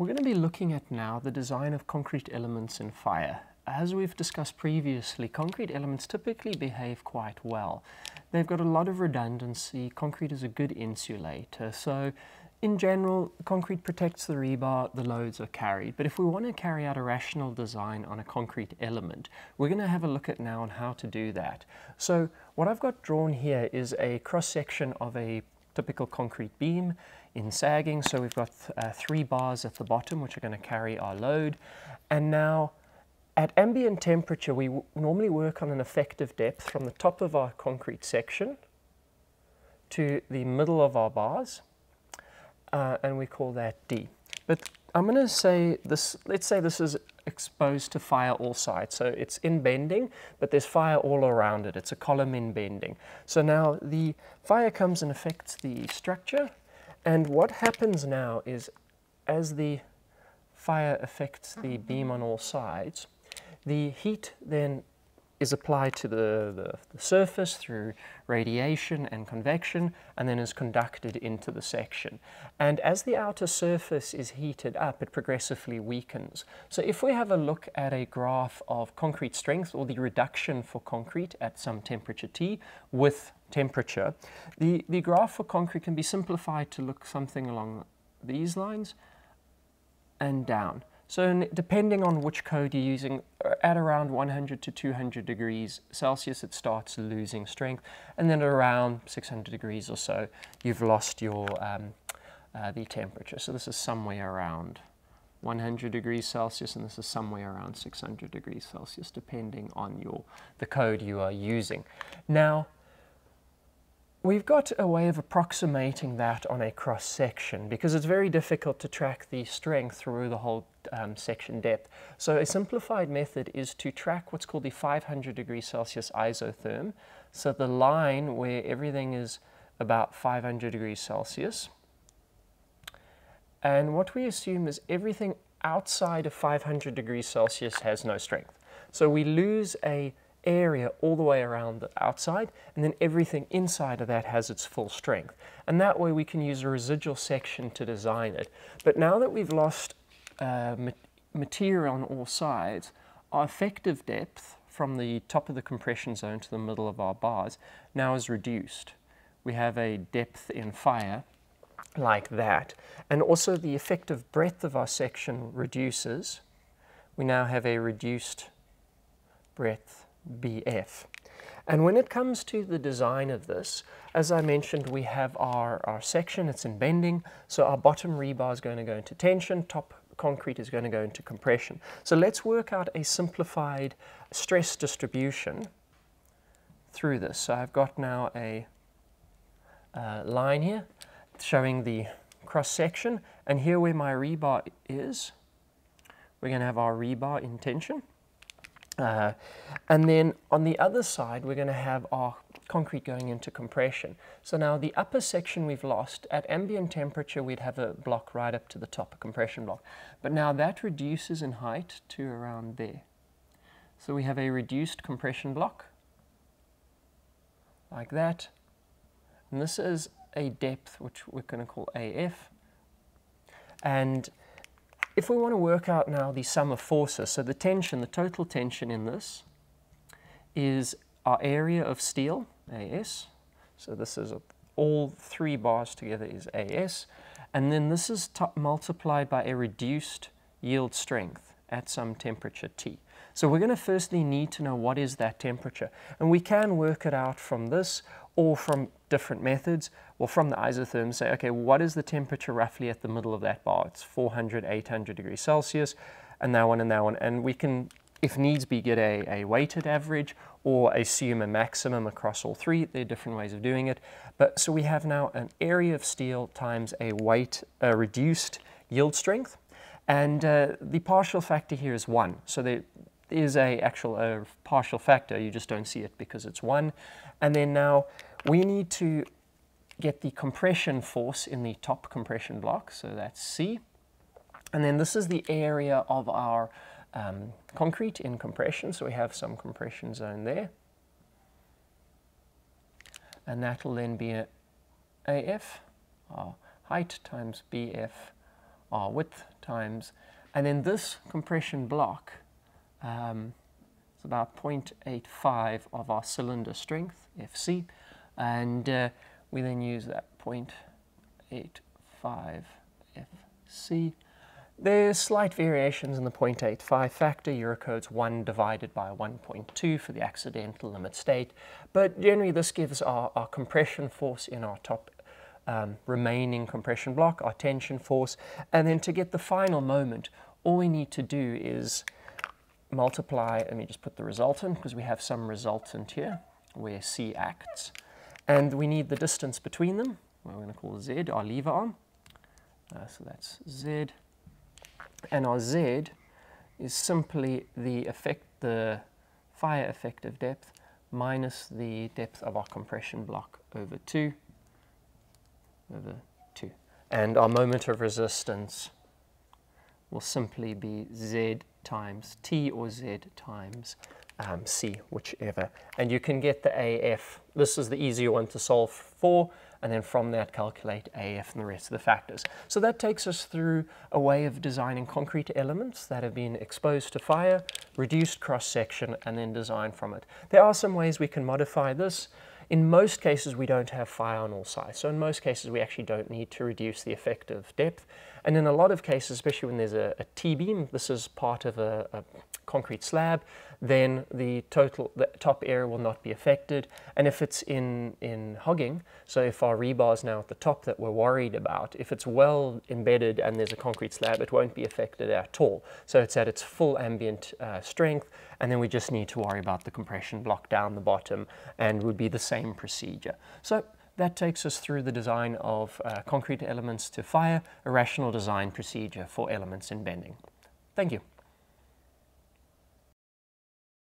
We're going to be looking at now the design of concrete elements in fire. As we've discussed previously, concrete elements typically behave quite well. They've got a lot of redundancy. Concrete is a good insulator. So in general, concrete protects the rebar, the loads are carried. But if we want to carry out a rational design on a concrete element, we're going to have a look at now on how to do that. So what I've got drawn here is a cross-section of a typical concrete beam in sagging. So we've got three bars at the bottom which are going to carry our load. And now at ambient temperature we normally work on an effective depth from the top of our concrete section to the middle of our bars, and we call that D. But I'm going to say this, let's say this is exposed to fire all sides. So it's in bending, but there's fire all around it. It's a column in bending. So now the fire comes and affects the structure. And what happens now is as the fire affects the beam on all sides, the heat then is applied to the surface through radiation and convection, and then is conducted into the section. And as the outer surface is heated up, it progressively weakens. So if we have a look at a graph of concrete strength, or the reduction for concrete at some temperature T with temperature, the graph for concrete can be simplified to look something along these lines and down. So depending on which code you're using, at around 100 to 200 degrees Celsius, it starts losing strength. And then around 600 degrees or so, you've lost your the temperature. So this is somewhere around 100 degrees Celsius, and this is somewhere around 600 degrees Celsius, depending on the code you are using. Now, we've got a way of approximating that on a cross-section because it's very difficult to track the strength through the whole section depth. So a simplified method is to track what's called the 500 degrees Celsius isotherm. So the line where everything is about 500 degrees Celsius. And what we assume is everything outside of 500 degrees Celsius has no strength. So we lose a area all the way around the outside, and then everything inside of that has its full strength. And that way we can use a residual section to design it. But now that we've lost material on all sides, our effective depth from the top of the compression zone to the middle of our bars now is reduced. We have a depth in fire like that. And also the effective breadth of our section reduces. We now have a reduced breadth BF. And when it comes to the design of this, as I mentioned, we have our section, it's in bending, so our bottom rebar is going to go into tension, top concrete is going to go into compression. So let's work out a simplified stress distribution through this. So I've got now a line here showing the cross-section, and here where my rebar is, we're going to have our rebar in tension. And then on the other side, we're going to have our concrete going into compression. So now the upper section we've lost. At ambient temperature, we'd have a block right up to the top, a compression block. But now that reduces in height to around there. So we have a reduced compression block, like that. And this is a depth, which we're going to call AF. And if we want to work out now the sum of forces, so the tension, the total tension in this is our area of steel, AS. So this is all three bars together is AS. And then this is multiplied by a reduced yield strength at some temperature T. So we're going to firstly need to know what is that temperature. And we can work it out from this or from different methods, or from the isotherm, say, okay, what is the temperature roughly at the middle of that bar? It's 400, 800 degrees Celsius, and that one, and that one. And we can, if needs be, get a weighted average or assume a maximum across all three. There are different ways of doing it. But so we have now an area of steel times a weight, a reduced yield strength. And the partial factor here is 1. So there is an actual partial factor. You just don't see it because it's 1. And then now we need to get the compression force in the top compression block. So that's C. And then this is the area of our concrete in compression. So we have some compression zone there. And that will then be AF, our height, times BF, our width times. And then this compression block is about 0.85 of our cylinder strength, FC, and we then use that 0.85 FC. There's slight variations in the 0.85 factor. Eurocode's 1 divided by 1.2 for the accidental limit state. But generally this gives our compression force in our top remaining compression block, our tension force. And then to get the final moment, all we need to do is multiply, let me just put the resultant, because we have some resultant here where C acts. And we need the distance between them. We're going to call Z our lever arm. So that's Z. And our Z is simply the fire effective depth minus the depth of our compression block over 2, And our moment of resistance will simply be Z times T or Z times C, whichever. And you can get the AF. This is the easier one to solve for. And then from that calculate AF and the rest of the factors. So that takes us through a way of designing concrete elements that have been exposed to fire, reduced cross-section, and then design from it. There are some ways we can modify this. In most cases, we don't have fire on all sides. So in most cases, we actually don't need to reduce the effective depth. And in a lot of cases, especially when there's a T-beam, this is part of a concrete slab, then the top area will not be affected. And if it's in hogging, so if our rebar is now at the top that we're worried about, if it's well embedded and there's a concrete slab, it won't be affected at all. So it's at its full ambient strength, and then we just need to worry about the compression block down the bottom, and would be the same procedure. So that takes us through the design of concrete elements to fire, a rational design procedure for elements in bending. Thank you.